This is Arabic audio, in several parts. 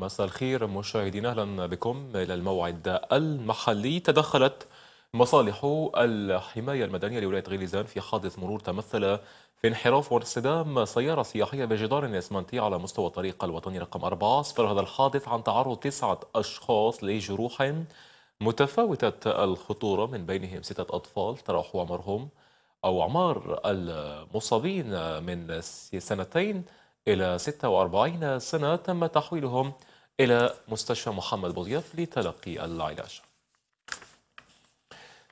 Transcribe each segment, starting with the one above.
مساء الخير مشاهدينا، اهلا بكم الى الموعد المحلي. تدخلت مصالح الحمايه المدنيه لولايه غيليزان في حادث مرور تمثل في انحراف وانصدام سياره سياحيه بجدار اسمنتي على مستوى الطريق الوطني رقم 4. اسفر هذا الحادث عن تعرض 9 اشخاص لجروح متفاوته الخطوره، من بينهم 6 اطفال تراوح عمرهم او اعمار المصابين من 2 إلى 46 سنة، تم تحويلهم إلى مستشفى محمد بوضياف لتلقي العلاج.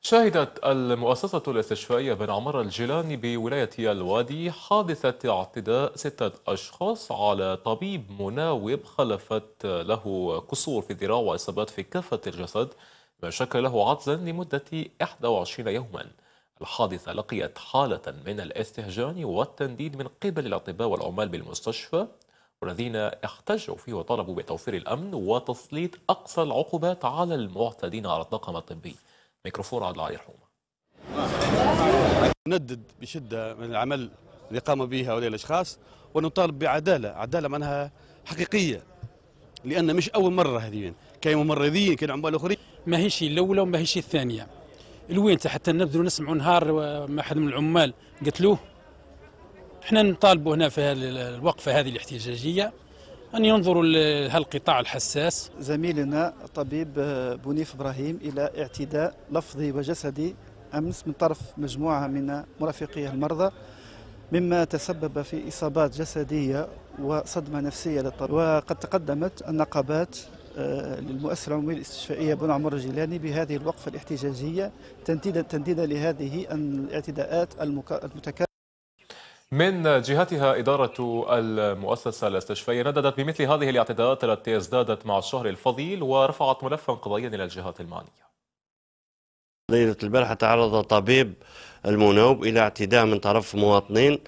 شهدت المؤسسة الاستشفائية بن عمر الجيلاني بولاية الوادي حادثة اعتداء 6 أشخاص على طبيب مناوب خلفت له كسور في الذراع وإصابات في كافة الجسد، ما شكل له عجزا لمدة 21 يوما. الحادثة لقيت حالة من الاستهجان والتنديد من قبل الأطباء والعمال بالمستشفى، والذين احتجوا فيه وطالبوا بتوفير الأمن وتسليط أقصى العقوبات على المعتدين على الطاقم الطبي. ميكروفون عبد العالي الحومة. ندد بشدة من العمل اللي قام به هؤلاء الأشخاص، ونطالب بعدالة، عدالة معناها حقيقية، لأن مش أول مرة هذين، كاين ممرضين كاين عمال آخرين. ماهيش الأولى وماهيش الثانية. الوين حتى نبذلوا نسمعوا نهار ما أحد من العمال قتلوه. احنا نطالبوا هنا في الوقفة هذه الاحتجاجية أن ينظروا لهالقطاع الحساس. زميلنا الطبيب بنيف إبراهيم إلى اعتداء لفظي وجسدي أمس من طرف مجموعة من مرافقيه المرضى، مما تسبب في إصابات جسدية وصدمة نفسية للطبيب. وقد تقدمت النقابات للمؤسسة العمومية الاستشفائية بن عمر الجيلاني بهذه الوقفة الاحتجاجية تنديدا لهذه الاعتداءات المتكررة. من جهتها إدارة المؤسسة الاستشفائية نددت بمثل هذه الاعتداءات التي ازدادت مع الشهر الفضيل، ورفعت ملفا قضائيا إلى الجهات المعنية. ليلة البارحة تعرض طبيب المناوب إلى اعتداء من طرف مواطنين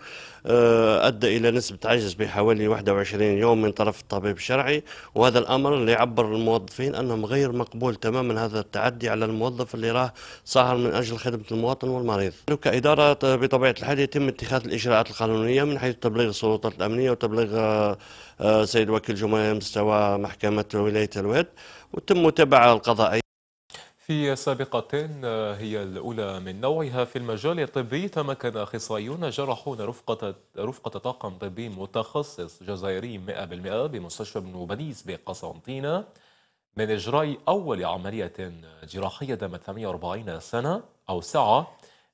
أدى إلى نسبة عجز بحوالي 21 يوم من طرف الطبيب الشرعي، وهذا الأمر اللي عبر الموظفين أنهم غير مقبول تماما. هذا التعدي على الموظف اللي راه ساهر من أجل خدمة المواطن والمريض. كإدارة بطبيعة الحال يتم اتخاذ الإجراءات القانونية من حيث تبليغ السلطات الأمنية وتبليغ سيد وكيل الجمهورية مستوى محكمة ولاية الواد، وتم متابعة القضائية. في سابقة هي الأولى من نوعها في المجال الطبي، تمكن أخصائيون جرحون رفقة طاقم طبي متخصص جزائري 100% بمستشفى بن بنيس بقسنطينة من إجراء أول عملية جراحية دامت 48 سنة أو ساعة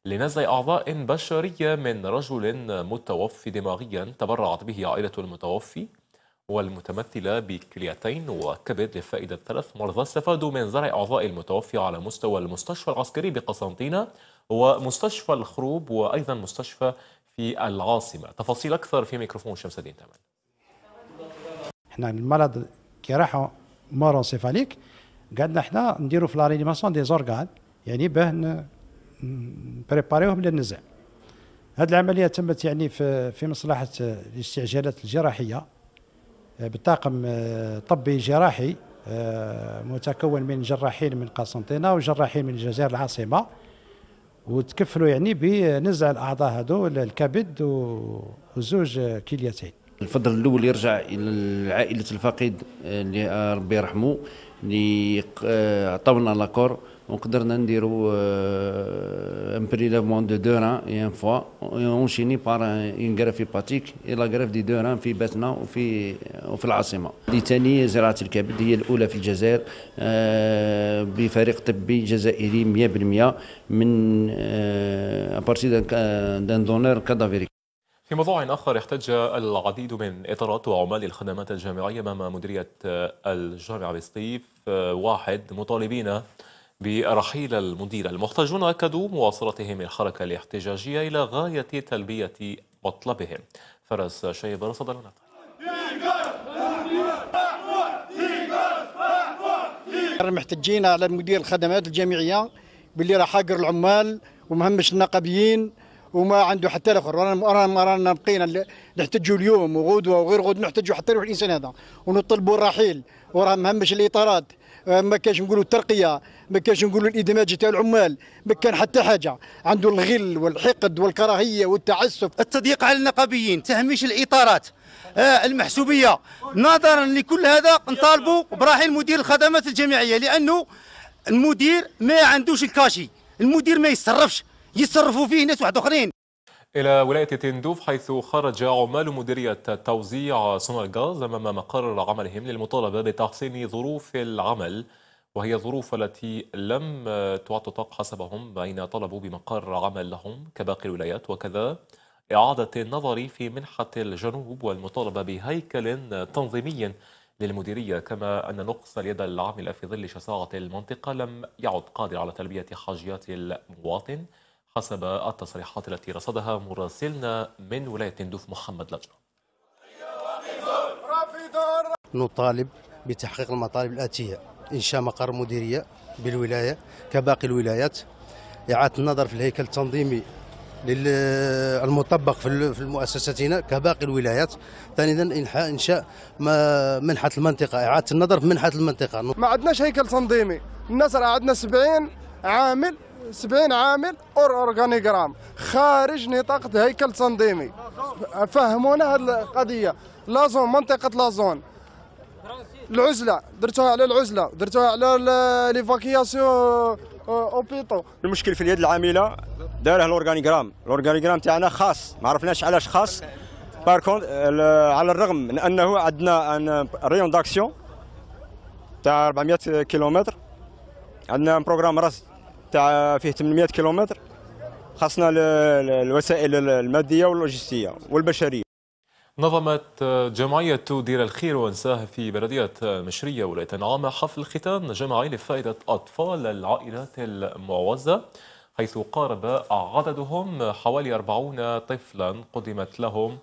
لنزع أعضاء بشرية من رجل متوفي دماغيا تبرعت به عائلة المتوفي، والمتمثلة بكليتين وكبد لفائدة 3 مرضى استفادوا من زرع أعضاء المتوفي على مستوى المستشفى العسكري بقسنطينة ومستشفى الخروب وأيضا مستشفى في العاصمة. تفاصيل أكثر في ميكروفون شمس الدين تمام. احنا المرض كي راحوا مورونسيفاليك قعدنا احنا نديروا في لارينيماسيون دي زورغان، يعني باه نبريباريوهم للنزع. هذه العملية تمت يعني في مصلحة الاستعجالات الجراحية بطاقم طبي جراحي متكون من جراحين من قسنطينة وجراحين من الجزائر العاصمة، وتكفلوا يعني بنزع الأعضاء هذو الكبد وزوج كليتين. الفضل الأول يرجع إلى عائلة الفقيد اللي ربي يرحمه، اللي عطاونا لاكور وقدرنا نديروا ان بريلافمون دو دو ران اي ان فوا اونشيني بار ان غراف هيباتيك اي لا غراف دي دو ران في باتنا وفي العاصمه. اللي ثاني زراعه الكبد هي الاولى في الجزائر بفريق طبي جزائري 100% من ابارتي دان دونور كادافيريك. في موضوع آخر، احتج العديد من إطارات وعمال الخدمات الجامعية أمام مديرية الجامعة بسطيف 1 مطالبين برحيل المدير. المحتجون أكدوا مواصلتهم الحركة الاحتجاجية إلى غاية تلبية مطلبهم. فرس شيبر صدر النقل. محتجين على مدير الخدمات الجامعية باللي راه حاقر العمال ومهمش النقابيين وما عنده حتى الاخر، رانا بقينا نحتجوا اليوم وغدوه وغير غد نحتجوا حتى يروح الانسان هذا، ونطلبوا الرحيل وراه مهمش الاطارات، ما كاش نقولوا الترقيه، ما كانش نقولوا الادماج تاع العمال، ما كان حتى حاجه، عنده الغل والحقد والكراهيه والتعسف، التضييق على النقابيين، تهميش الاطارات، المحسوبيه. نظرا لكل هذا نطالبوا برحيل مدير الخدمات الجامعيه، لانه المدير ما عندوش الكاشي، المدير ما يتصرفش، يتصرفوا فيه ناس واحد اخرين. إلى ولاية تندوف حيث خرج عمال مديرية توزيع سونالغاز أمام مقر عملهم للمطالبة بتحسين ظروف العمل، وهي الظروف التي لم تعتق حسبهم بين طلبوا بمقر عمل لهم كباقي الولايات، وكذا إعادة النظر في منحة الجنوب والمطالبة بهيكل تنظيمي للمديرية، كما أن نقص اليد العاملة في ظل شساعة المنطقة لم يعد قادر على تلبية حاجيات المواطن حسب التصريحات التي رصدها مراسلنا من ولاية تندوف محمد لجنة. نطالب بتحقيق المطالب الآتية: إنشاء مقر مديرية بالولاية كباقي الولايات، إعادة النظر في الهيكل التنظيمي المطبق في مؤسستنا كباقي الولايات. ثانيا إنشاء منحة المنطقة، إعادة النظر في منحة المنطقة. ما عندناش هيكل تنظيمي، الناس عندنا 70 عامل 70 عامل اورغانيغرام خارج نطاق هيكل تنظيمي. فهمونا هذه القضيه. لازون، منطقه لازون، العزله درتوها على العزله، درتوها على ليفاكياسيون اوبيتو. المشكل في اليد العامله داره الاورغانيغرام، الاورغانيغرام تاعنا خاص، ما عرفناش علاش خاص. باركون على الرغم من انه عندنا ان ريون داكسيون تاع 400 كيلومتر، عندنا بروغرام راس تاع فيه 800 كيلومتر، خاصنا الوسائل الماديه واللوجستيه والبشريه. نظمت جمعيه دير الخير وانساه في بلديه مشريه ولايه نعامه حفل ختام جماعي لفائده اطفال العائلات المعوزه، حيث قارب عددهم حوالي 40 طفلا قدمت لهم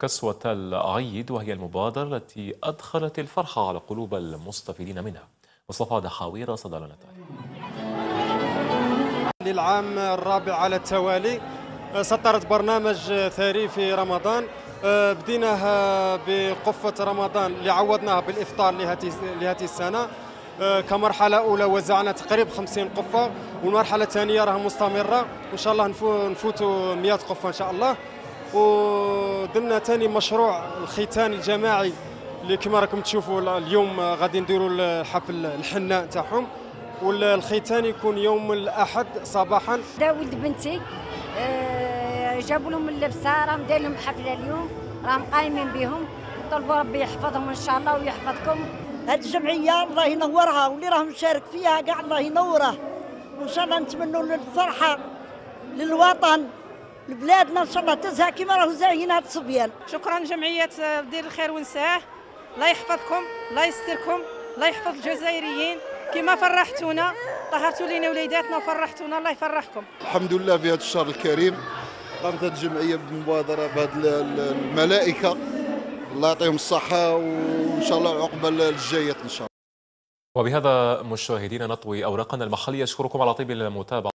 كسوه العيد، وهي المبادره التي ادخلت الفرحه على قلوب المستفيدين منها. مصطفى دحاوي رصد لنا للعام الرابع على التوالي سطرت برنامج ثري في رمضان. بديناها بقفة رمضان اللي عوضناها بالإفطار لهذه السنة كمرحلة أولى، وزعنا تقريبا 50 قفة، والمرحلة الثانية راها مستمرة، وإن شاء الله نفوتوا 100 قفة إن شاء الله. وضمن ثاني مشروع الختان الجماعي اللي كما راكم تشوفوا اليوم غادي نديروا الحفل الحناء تاعهم، والختان يكون يوم الاحد صباحا. دا ولد بنتي جابوا لهم اللبسه، راهم داير لهم حفله اليوم، راهم قايمين بهم، طلبوا ربي يحفظهم ان شاء الله ويحفظكم. هذه الجمعيه الله ينورها، واللي راهم مشارك فيها كاع الله ينوره، وان شاء الله نتمنوا الفرحه للوطن لبلادنا، ان شاء الله تزهى كما راهو زاهيين هاد الصبيان. شكرا جمعيه دير الخير وانساه، الله يحفظكم، الله يستركم، الله يحفظ الجزائريين كما فرحتونا، طهرتوا لينا وليداتنا وفرحتونا، الله يفرحكم. الحمد لله في هذا الشهر الكريم قامت الجمعيه بالمبادره بهذه الملائكه، الله يعطيهم الصحه وان شاء الله العقبه الجايه ان شاء الله. وبهذا مشاهدينا نطوي اوراقنا المحليه، اشكركم على طيب المتابعه.